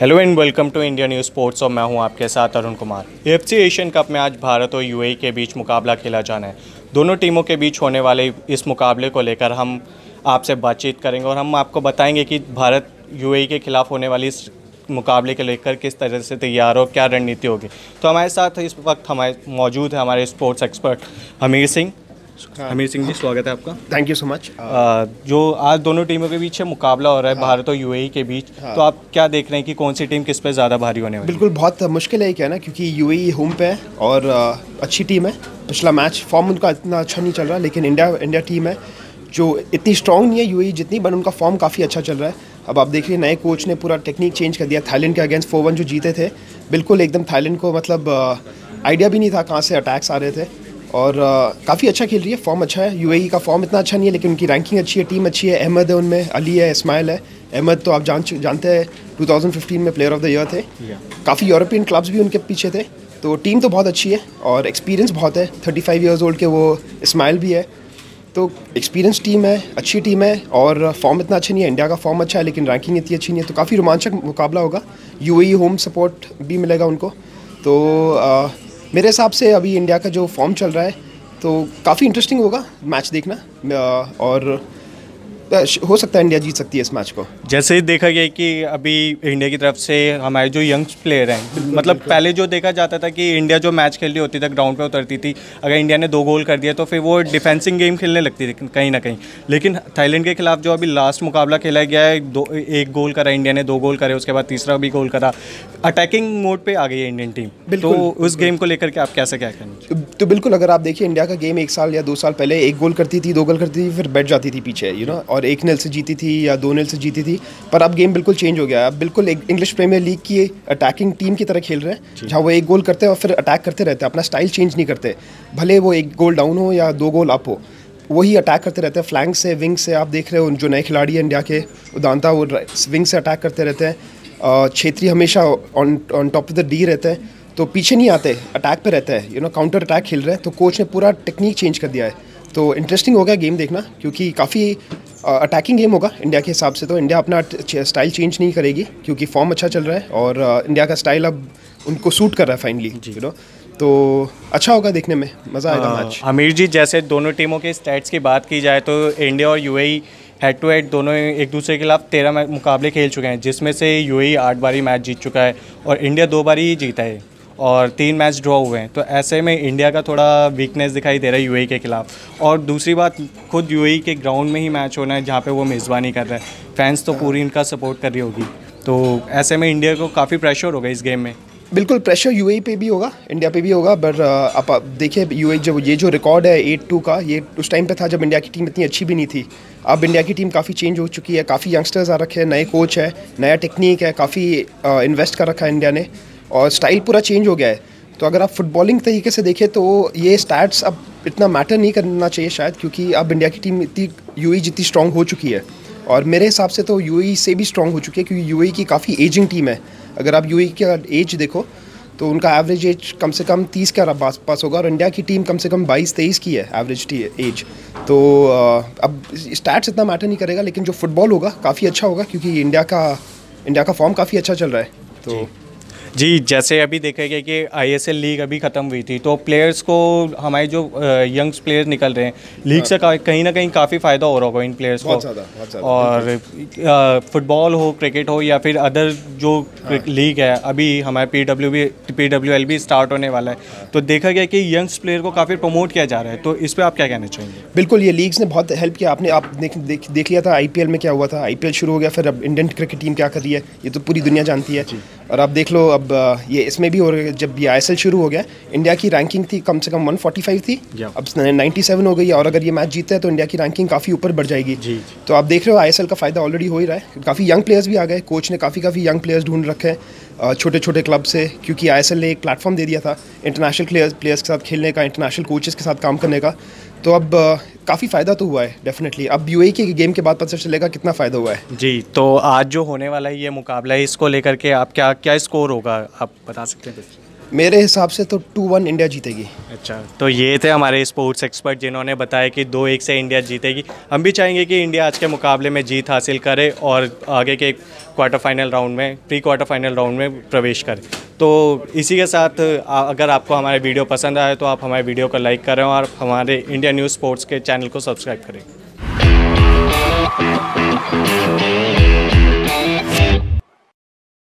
Hello and welcome to India news sports और मैं हूं आपके साथ Arun Kumar. AFC Asian cup में आज भारत और यूएई के बीच मुकाबला खेला जाना है। दोनों टीमों के बीच होने वाले इस मुकाबले को लेकर हम आपसे बातचीत करेंगे और हम आपको बताएंगे कि भारत यूएई के खिलाफ होने वाली इस मुकाबले के लेकर किस तरह से तैयार हो, क्या रणनीति होगी। तो हमारे साथ इस वक्त हमारे मौजूद है हमारे स्पोर्ट्स एक्सपर्ट हमीर सिंह। हमीर सिंह जी, स्वागत है आपका। Thank you so much. जो आज दोनों टीमों के बीच मुकाबला हो रहा है भारत और यूएई के बीच, तो आप क्या देख रहे हैं कि कौन सी टीम किस पे ज़्यादा भारी होने वाली है? बिल्कुल, बहुत मुश्किल है क्या ना, क्योंकि यूएई होम पे है और अच्छी टीम है। पिछला मैच फॉर्म उनका इतना अच्छा नहीं चल रहा, लेकिन इंडिया टीम है जो इतनी स्ट्रॉन्ग नहीं है यूएई जितनी, बट उनका फॉर्म काफ़ी अच्छा चल रहा है। अब आप देखिए, नए कोच ने पूरा टेक्निक चेंज कर दिया। थाईलैंड के अगेंस्ट 4-1 जो जीते थे, बिल्कुल एकदम थाईलैंड को मतलब आइडिया भी नहीं था कहाँ से अटैक्स आ रहे थे और काफ़ी अच्छा खेल रही है। फॉर्म अच्छा है। यूएई का फॉर्म इतना अच्छा नहीं है, लेकिन उनकी रैंकिंग अच्छी है, टीम अच्छी है। अहमद है उनमें, अली है, इस्माइल है। अहमद तो आप जानते हैं 2015 में प्लेयर ऑफ द ईयर थे। काफ़ी यूरोपियन क्लब्स भी उनके पीछे थे, तो टीम तो बहुत अच्छी है और एक्सपीरियंस बहुत है। 35 ईयर्स ओल्ड के वो इस्माइल भी है, तो एक्सपीरियंस टीम है, अच्छी टीम है। और फॉर्म इतना अच्छा नहीं है, इंडिया का फॉर्म अच्छा है लेकिन रैंकिंग इतनी अच्छी नहीं है। तो काफ़ी रोमांचक मुकाबला होगा। यूएई होम सपोर्ट भी मिलेगा उनको, तो मेरे हिसाब से अभी इंडिया का जो फॉर्म चल रहा है तो काफ़ी इंटरेस्टिंग होगा मैच देखना और हो सकता है इंडिया जीत सकती है इस मैच को। जैसे देखा गया कि अभी इंडिया की तरफ से हमारे जो यंग प्लेयर हैं, मतलब पहले जो देखा जाता था कि इंडिया जो मैच खेल रही होती था ग्राउंड पे उतरती थी, अगर इंडिया ने 2 गोल कर दिया तो फिर वो डिफेंसिंग गेम खेलने लगती थी कहीं ना कहीं। लेकिन थाईलैंड के खिलाफ जो अभी लास्ट मुकाबला खेला गया है, 1 गोल करा इंडिया ने, 2 गोल करे, उसके बाद तीसरा भी गोल करा, अटैकिंग मोड पर आ गई है इंडियन टीम। तो उस गेम को लेकर के आप कैसे क्या करेंगे? तो बिल्कुल, अगर आप देखिए इंडिया का गेम 1 साल या 2 साल पहले 1 गोल करती थी, 2 गोल करती थी, फिर बैठ जाती थी पीछे, यू नो, और 1 नल से जीती थी या 2 नल से जीती थी। पर अब गेम बिल्कुल चेंज हो गया है। अब बिल्कुल इंग्लिश प्रीमियर लीग की अटैकिंग टीम की तरह खेल रहे हैं, जहाँ वो 1 गोल करते हैं और फिर अटैक करते रहते हैं। अपना स्टाइल चेंज नहीं करते, भले वो 1 गोल डाउन हो या 2 गोल अप हो, वही अटैक करते रहते हैं। फ्लैंक से, विंग से, आप देख रहे हो जो नए खिलाड़ी हैं इंडिया के, उदांता, वो विंग से अटैक करते रहते हैं। छेत्री हमेशा on top of the D रहते हैं, तो पीछे नहीं आते, अटैक पर रहते हैं, यू नो, काउंटर अटैक खेल रहे हैं। तो कोच ने पूरा टेक्निक चेंज कर दिया है, तो इंटरेस्टिंग होगा गेम देखना, क्योंकि काफ़ी अटैकिंग गेम होगा इंडिया के हिसाब से। तो इंडिया अपना स्टाइल चेंज नहीं करेगी क्योंकि फॉर्म अच्छा चल रहा है और इंडिया का स्टाइल अब उनको सूट कर रहा है फाइनली, यू नो, तो अच्छा होगा देखने में, मज़ा आएगा मैच। हमीर जी, जैसे दोनों टीमों के स्टैट्स की बात की जाए तो इंडिया और यूएई हेड टू हेड दोनों एक दूसरे के खिलाफ 13 मुकाबले खेल चुके हैं, जिसमें से यूएई 8 बारी मैच जीत चुका है और इंडिया 2 बारी ही जीता है और 3 मैच ड्रॉ हुए हैं। तो ऐसे में इंडिया का थोड़ा वीकनेस दिखाई दे रहा है यूएई के खिलाफ। और दूसरी बात, खुद यूएई के ग्राउंड में ही मैच होना है जहाँ पे वो मेज़बानी कर रहा है, फैंस तो पूरी इनका सपोर्ट कर रही होगी, तो ऐसे में इंडिया को काफ़ी प्रेशर होगा इस गेम में। बिल्कुल, प्रेशर यूएई पे भी होगा, इंडिया पे भी होगा। बट आप देखिए, यूएई जब ये जो रिकॉर्ड है 8-2 का, ये उस टाइम पे था जब इंडिया की टीम इतनी अच्छी भी नहीं थी। अब इंडिया की टीम काफ़ी चेंज हो चुकी है, काफ़ी यंगस्टर्स आ रखे हैं, नए कोच है, नया टेक्निक है, काफ़ी इन्वेस्ट कर रखा है इंडिया ने और स्टाइल पूरा चेंज हो गया है। तो अगर आप फुटबॉलिंग तरीके से देखें तो ये स्टैट्स अब इतना मैटर नहीं करना चाहिए शायद, क्योंकि अब इंडिया की टीम इतनी, यूएई जितनी स्ट्रॉन्ग हो चुकी है और मेरे हिसाब से तो यूएई से भी स्ट्रॉन्ग हो चुकी है, क्योंकि यूएई की काफ़ी एजिंग टीम है। अगर आप यूएई का एज देखो तो उनका एवरेज एज कम से कम 30 का पास होगा और इंडिया की टीम कम से कम 22-23 की है एवरेज एज। तो अब स्टैट्स इतना मैटर नहीं करेगा, लेकिन जो फुटबॉल होगा काफ़ी अच्छा होगा क्योंकि इंडिया का फॉर्म काफ़ी अच्छा चल रहा है। तो जी, जैसे अभी देखा गया कि आईएसएल लीग अभी ख़त्म हुई थी, तो प्लेयर्स को, हमारे जो यंग्स प्लेयर्स निकल रहे हैं लीग से, कहीं ना कहीं काफ़ी फ़ायदा हो रहा होगा इन प्लेयर्स को। बहुत ज़्यादा। और फुटबॉल हो, क्रिकेट हो या फिर अदर जो लीग है, अभी हमारे पीडब्ल्यूएल भी स्टार्ट होने वाला है, तो देखा गया कि यंग्स प्लेयर को काफ़ी प्रमोट किया जा रहा है, तो इस पर आप क्या कहना चाहेंगे? बिल्कुल, ये लीग्स ने बहुत हेल्प किया। आपने देख लिया था आईपीएल में क्या हुआ था। आईपीएल शुरू हो गया, फिर अब इंडियन क्रिकेट टीम क्या कर रही है ये तो पूरी दुनिया जानती है। और आप देख लो, अब ये इसमें भी हो रहा है। जब ये आईएसएल शुरू हो गया, इंडिया की रैंकिंग थी कम से कम 145 थी, अब 97 हो गई है और अगर ये मैच जीतता है तो इंडिया की रैंकिंग काफ़ी ऊपर बढ़ जाएगी। तो आप देख रहे हो आईएसएल का फ़ायदा ऑलरेडी हो ही रहा है। काफ़ी यंग प्लेयर्स भी आ गए, कोच ने काफ़ी यंग प्लेयर्स ढूंढ रखे हैं छोटे छोटे क्लब से, क्योंकि आईएसएल ने एक प्लेटफॉर्म दे दिया था इंटरनेशनल प्लेयर्स के साथ खेलने का, इंटरनेशनल कोचेस के साथ काम करने का। तो अब काफ़ी फ़ायदा तो हुआ है डेफिनेटली। अब यूएई के गेम के बाद पता चलेगा कितना फ़ायदा हुआ है। जी, तो आज जो होने वाला है ये मुकाबला है, इसको लेकर के आप क्या स्कोर होगा आप बता सकते हैं? मेरे हिसाब से तो 2-1 इंडिया जीतेगी। अच्छा, तो ये थे हमारे स्पोर्ट्स एक्सपर्ट जिन्होंने बताया कि 2-1 से इंडिया जीतेगी। हम भी चाहेंगे कि इंडिया आज के मुकाबले में जीत हासिल करे और आगे के क्वार्टर फाइनल राउंड में, प्री क्वार्टर फाइनल राउंड में प्रवेश करे। तो इसी के साथ अगर आपको हमारे वीडियो पसंद आए तो आप हमारे वीडियो को लाइक करें और हमारे इंडिया न्यूज़ स्पोर्ट्स के चैनल को सब्सक्राइब करें।